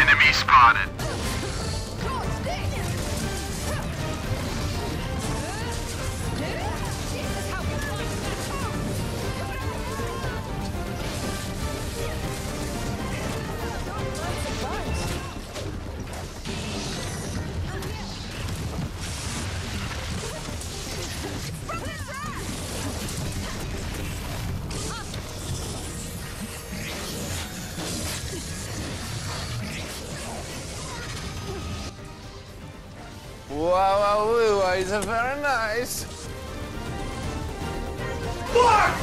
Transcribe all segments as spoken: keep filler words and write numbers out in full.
Enemy spotted. Wow, blue eyes are very nice. Fuck!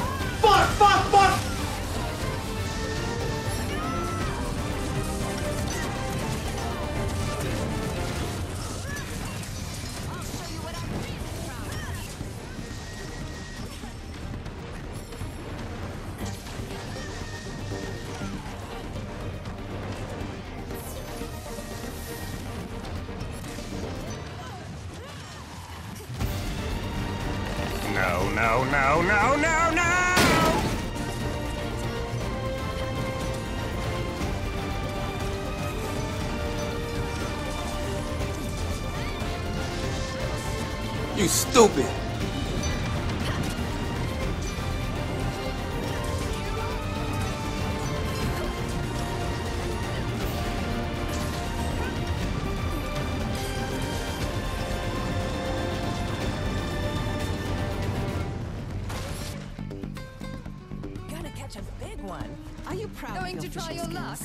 Fuck, fuck, fuck! No, no, no, no, no, no! You stupid! A big one. Are you proud of going to try your luck?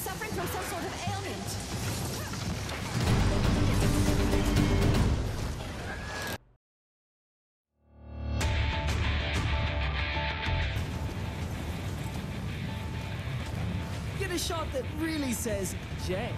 Suffering from some sort of ailment. Get a shot that really says J.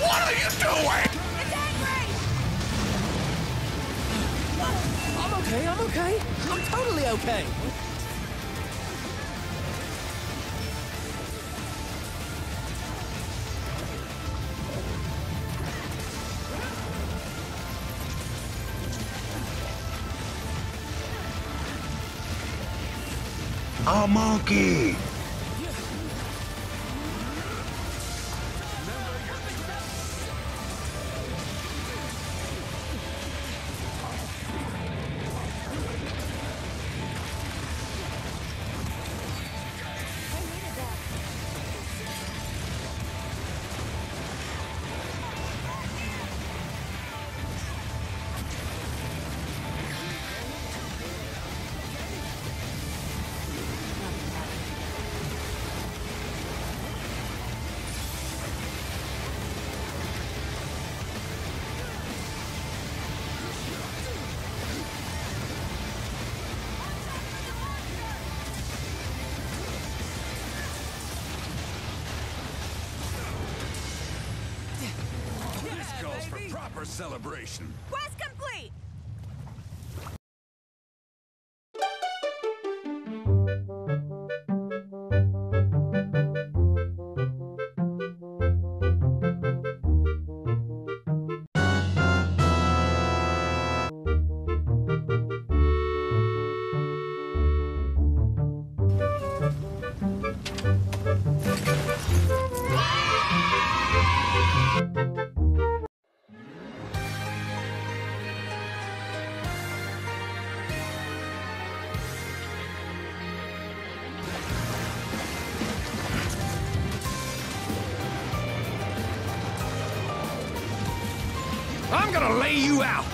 What are you doing? It's angry! I'm okay, I'm okay. I'm totally okay. A monkey! Celebration. Quest complete. I'm gonna lay you out!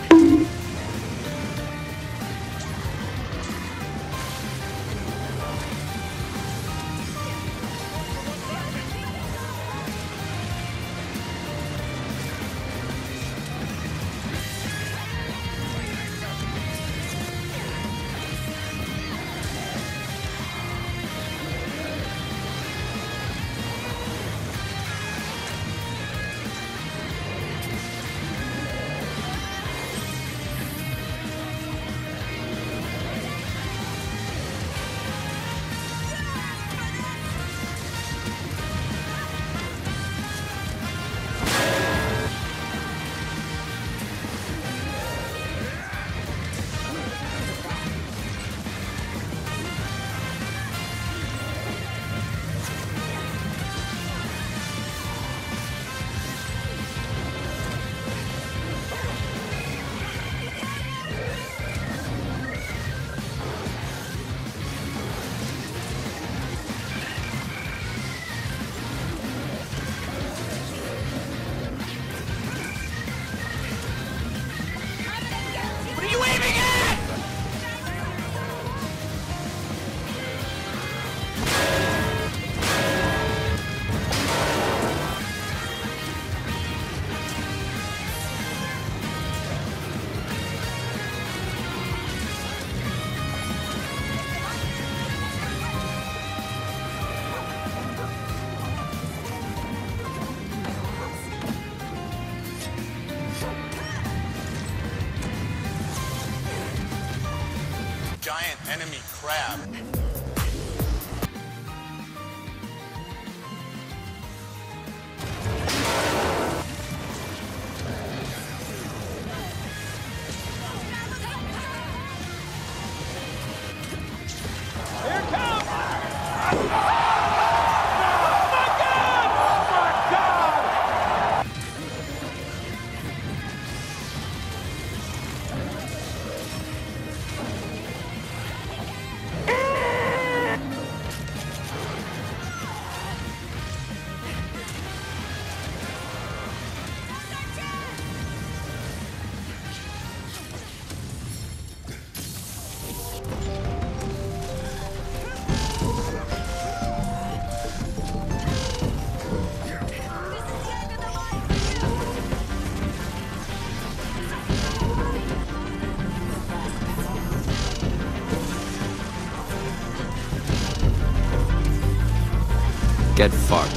Giant enemy crab. Get fucked.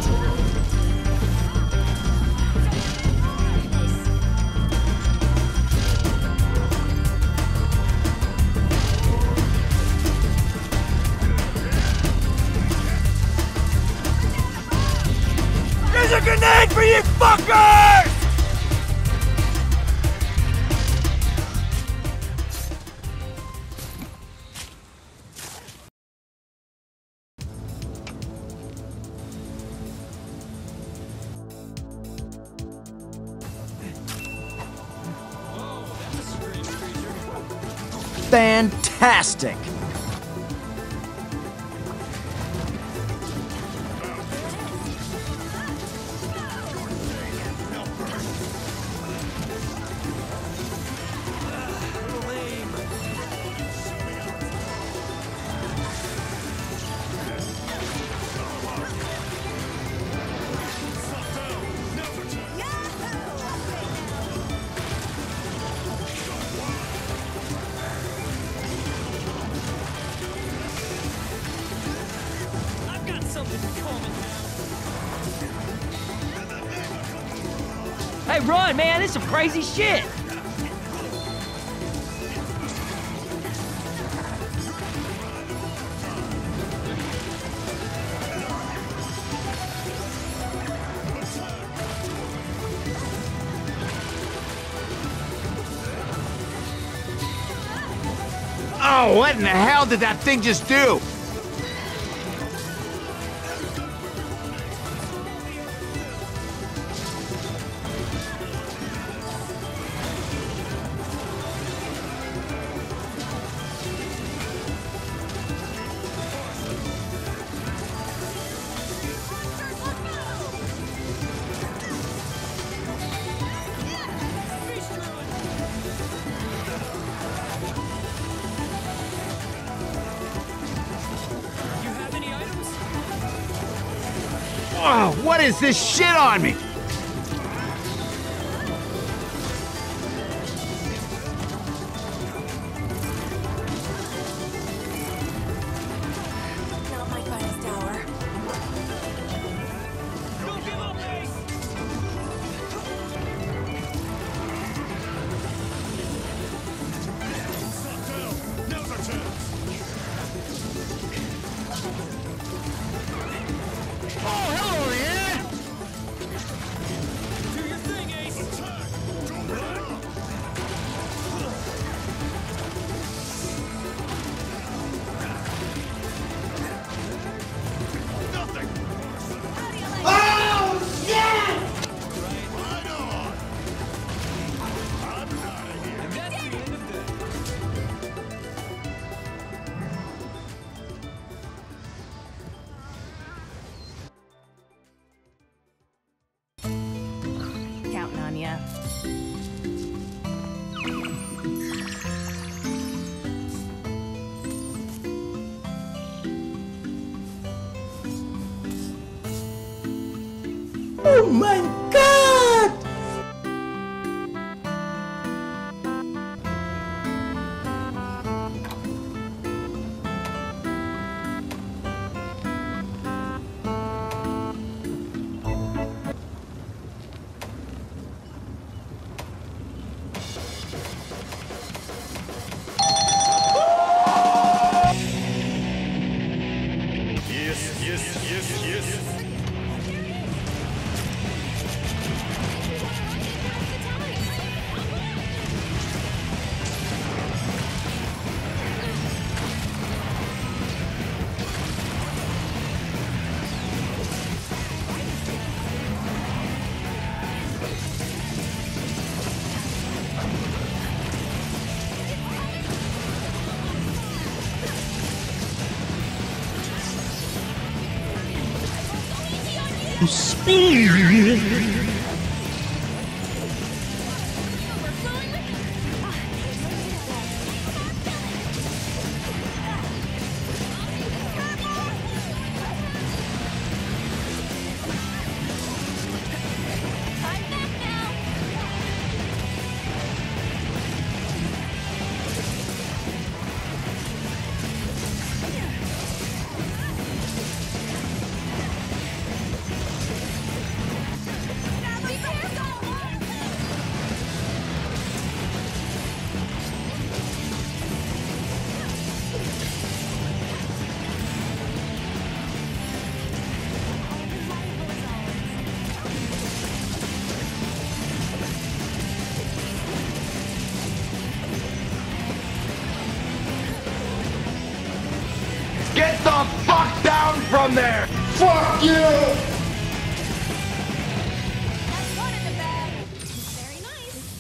There's a grenade for you fuckers! Fantastic! Hey, run, man! This is some crazy shit! Oh, what in the hell did that thing just do? Oh, what is this shit on me? Not my finest hour. Don't give up, Ace! Now's our chance. Yeah. Oh my God! Speed! Get the fuck down from there! Fuck you! That's one in the bag. Very nice.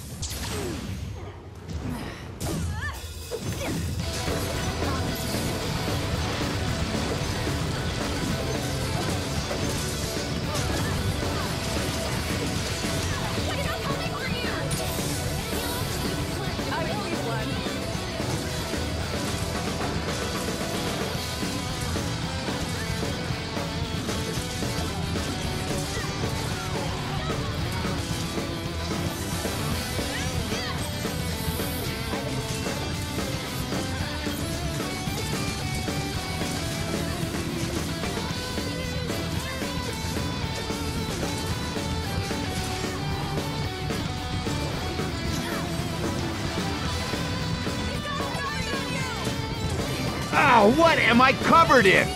Oh, what am I covered in?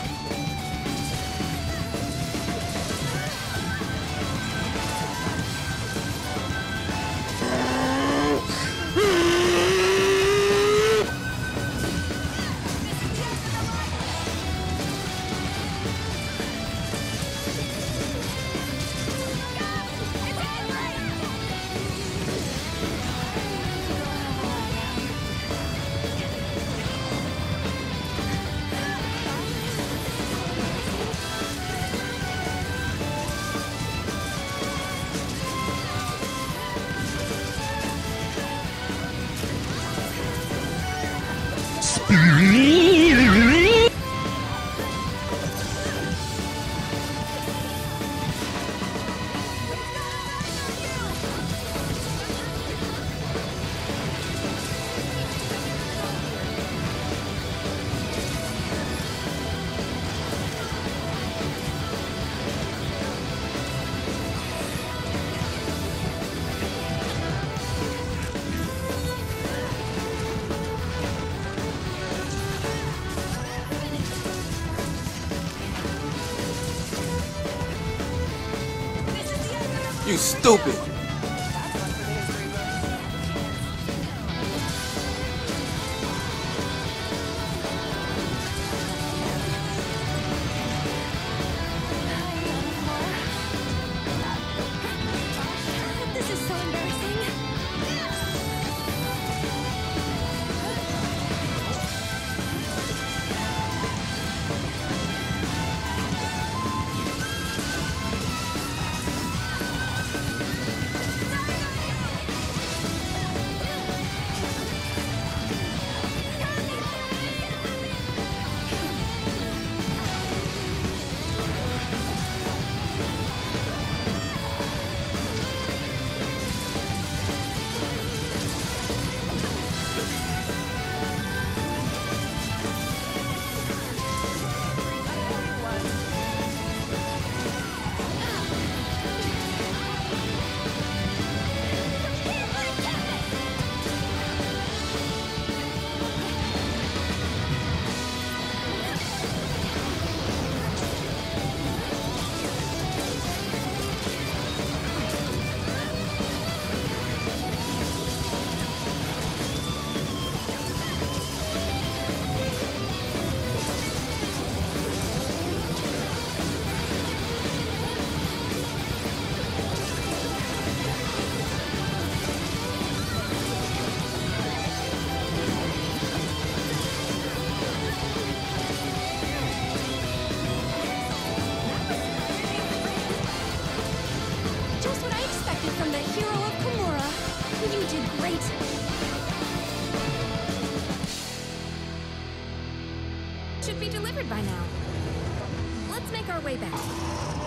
You stupid! Should be delivered by now. Let's make our way back.